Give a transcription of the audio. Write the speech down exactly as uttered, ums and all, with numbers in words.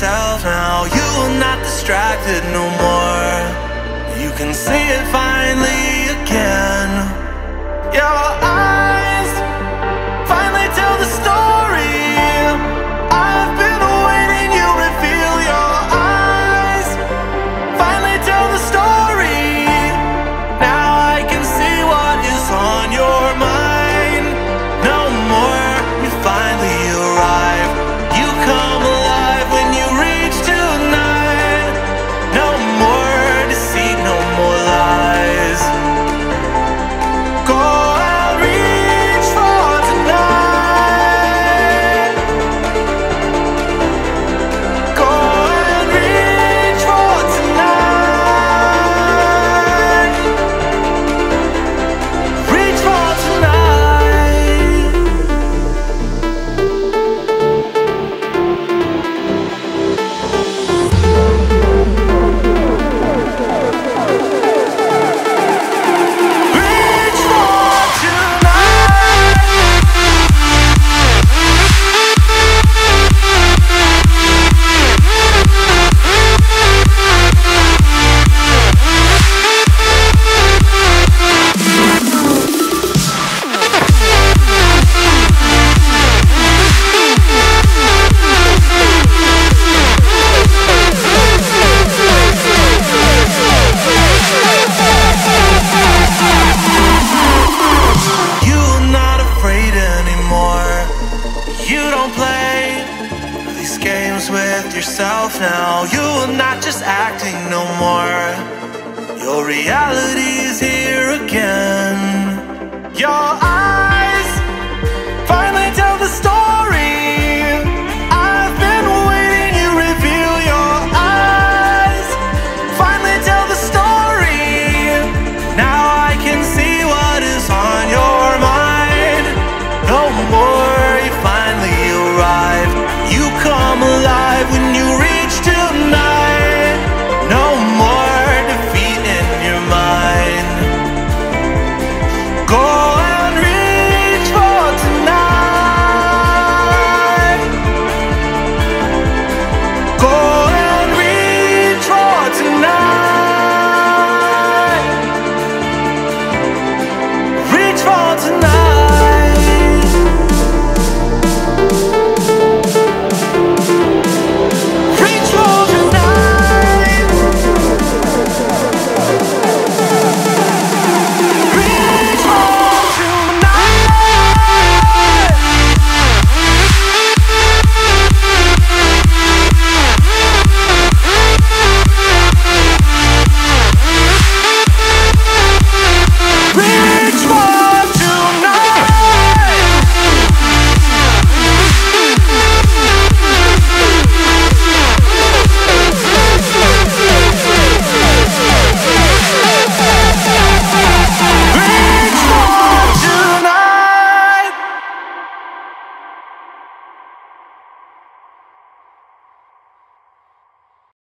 yourself now. You are not distracted no more. You can see it finally again. Your eyes finally tell the story I've been awaiting. You reveal your eyes finally tell the story. Now I can see what is on your mind. No more, you finally arrive. You come alive when you reach tonight. No more deceit, no more lies. Go out, reach for tonight. Go out, reach for tonight. Reach for tonight. Reach for tonight. You're not afraid anymore. You don't play these games with yourself now. You are not just acting no more. Your reality is here again. Your